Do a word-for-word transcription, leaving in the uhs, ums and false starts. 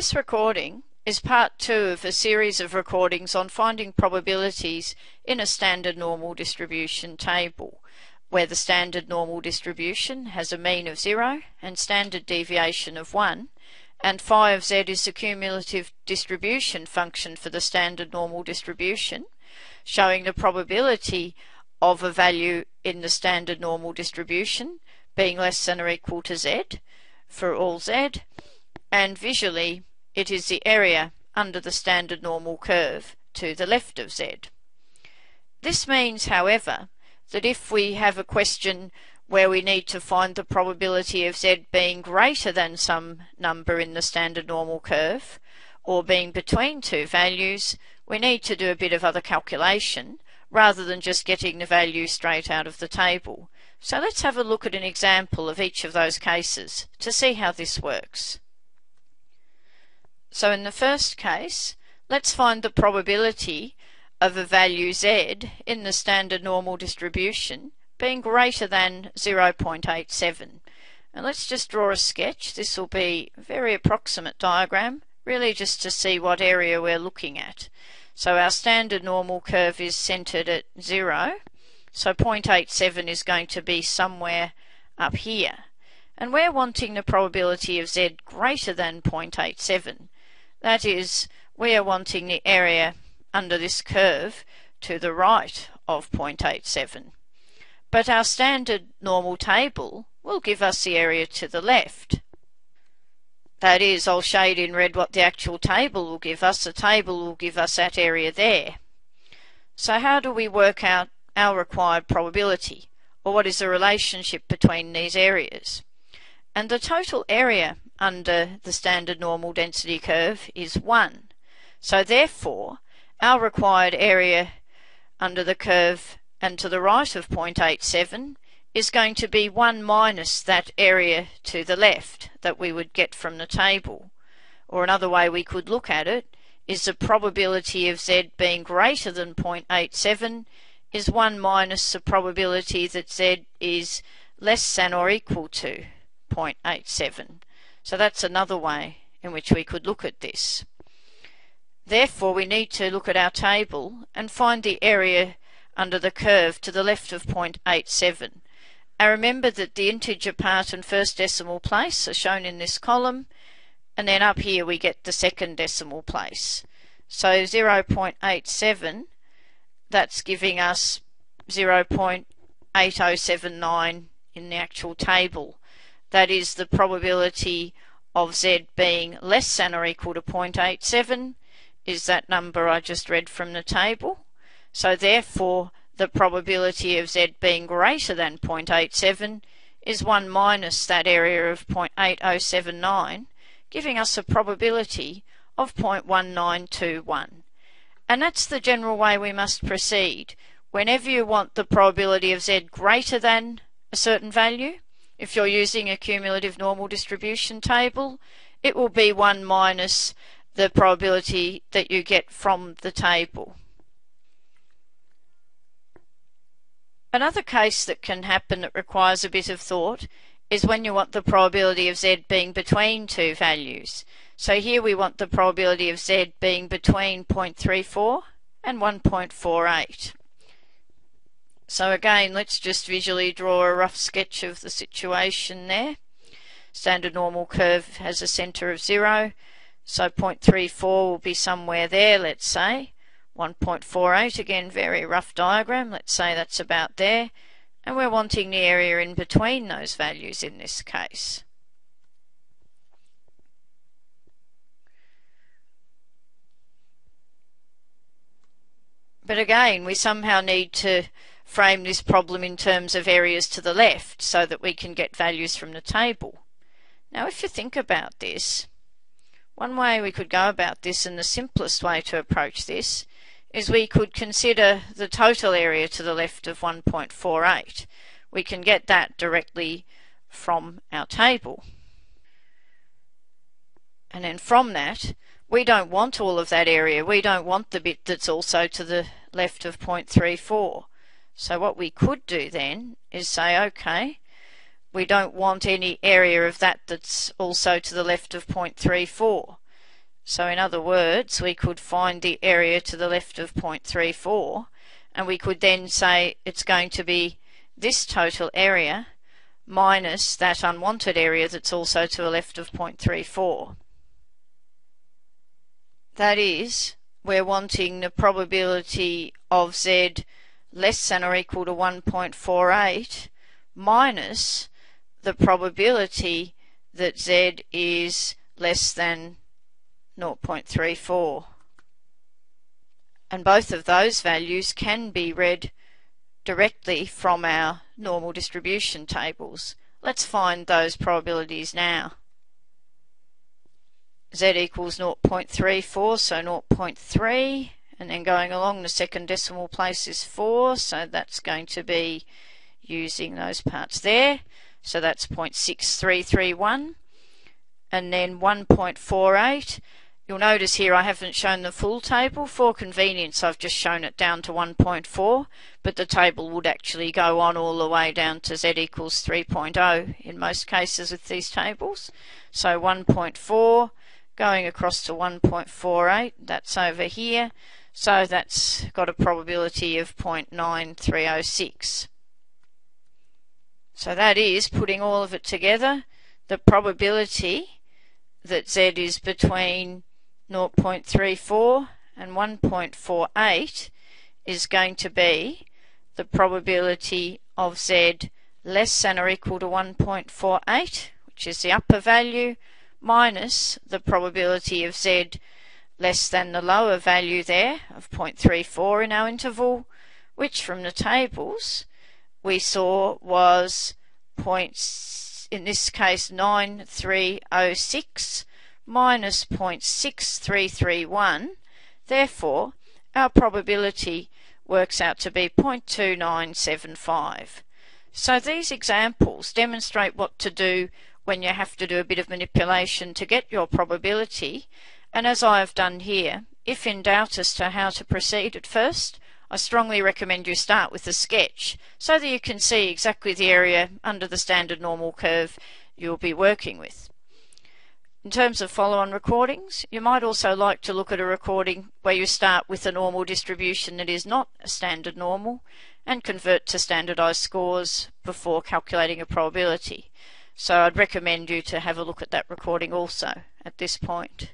This recording is part two of a series of recordings on finding probabilities in a standard normal distribution table, where the standard normal distribution has a mean of zero and standard deviation of one, and phi of z is the cumulative distribution function for the standard normal distribution, showing the probability of a value in the standard normal distribution being less than or equal to z for all z, and visually it is the area under the standard normal curve to the left of z. This means, however, that if we have a question where we need to find the probability of z being greater than some number in the standard normal curve, or being between two values, we need to do a bit of other calculation rather than just getting the value straight out of the table. So let's have a look at an example of each of those cases to see how this works. So in the first case, let's find the probability of a value z in the standard normal distribution being greater than zero point eight seven. And let's just draw a sketch. This will be a very approximate diagram, really just to see what area we're looking at. So our standard normal curve is centered at zero, so zero point eight seven is going to be somewhere up here. And we're wanting the probability of z greater than zero point eight seven. That is, we are wanting the area under this curve to the right of zero point eight seven. But our standard normal table will give us the area to the left. That is, I'll shade in red what the actual table will give us. The table will give us that area there. So how do we work out our required probability, or what is the relationship between these areas? And the total area under the standard normal density curve is one. So therefore, our required area under the curve and to the right of zero point eight seven is going to be one minus that area to the left that we would get from the table. Or another way we could look at it is the probability of z being greater than zero point eight seven is one minus the probability that z is less than or equal to zero point eight seven. So that's another way in which we could look at this. Therefore, we need to look at our table and find the area under the curve to the left of zero point eight seven. Now remember that the integer part and first decimal place are shown in this column, and then up here we get the second decimal place. So zero point eight seven, that's giving us zero point eight zero seven nine in the actual table. That is, the probability of z being less than or equal to zero point eight seven is that number I just read from the table. So therefore, the probability of z being greater than zero point eight seven is one minus that area of zero point eight zero seven nine, giving us a probability of zero point one nine two one. And that's the general way we must proceed. Whenever you want the probability of z greater than a certain value, if you're using a cumulative normal distribution table, it will be one minus the probability that you get from the table. Another case that can happen that requires a bit of thought is when you want the probability of z being between two values. So here we want the probability of z being between zero point three four and one point four eight. So again, let's just visually draw a rough sketch of the situation there. Standard normal curve has a centre of zero, so zero point three four will be somewhere there, let's say. one point four eight, again, very rough diagram, let's say that's about there, and we're wanting the area in between those values in this case. But again, we somehow need to frame this problem in terms of areas to the left so that we can get values from the table. Now, if you think about this, one way we could go about this, and the simplest way to approach this, is we could consider the total area to the left of one point four eight. We can get that directly from our table. And then from that, we don't want all of that area. We don't want the bit that's also to the left of zero point three four. So what we could do then is say, okay, we don't want any area of that that's also to the left of zero point three four. So in other words, we could find the area to the left of zero point three four, and we could then say it's going to be this total area minus that unwanted area that's also to the left of zero point three four. That is, we're wanting the probability of Z less than or equal to one point four eight minus the probability that Z is less than zero point three four. And both of those values can be read directly from our normal distribution tables. Let's find those probabilities now. Z equals zero point three four, so zero point three, and then going along the second decimal place is four, so that's going to be using those parts there, so that's zero point six three three one, and then one point four eight. You'll notice here I haven't shown the full table. For convenience, I've just shown it down to one point four, but the table would actually go on all the way down to Z equals three point zero in most cases with these tables. So one point four going across to one point four eight, that's over here, so that's got a probability of zero point nine three zero six. So that is, putting all of it together, the probability that Z is between zero point three four and one point four eight is going to be the probability of Z less than or equal to one point four eight, which is the upper value, minus the probability of Z less than the lower value there of zero point three four in our interval, which from the tables we saw was point, in this case nine three zero six, minus zero point six three three one, therefore our probability works out to be zero point two nine seven five. So these examples demonstrate what to do when you have to do a bit of manipulation to get your probability, and as I have done here, if in doubt as to how to proceed at first, I strongly recommend you start with a sketch so that you can see exactly the area under the standard normal curve you'll be working with. In terms of follow-on recordings, you might also like to look at a recording where you start with a normal distribution that is not a standard normal and convert to standardised scores before calculating a probability. So I'd recommend you to have a look at that recording also at this point.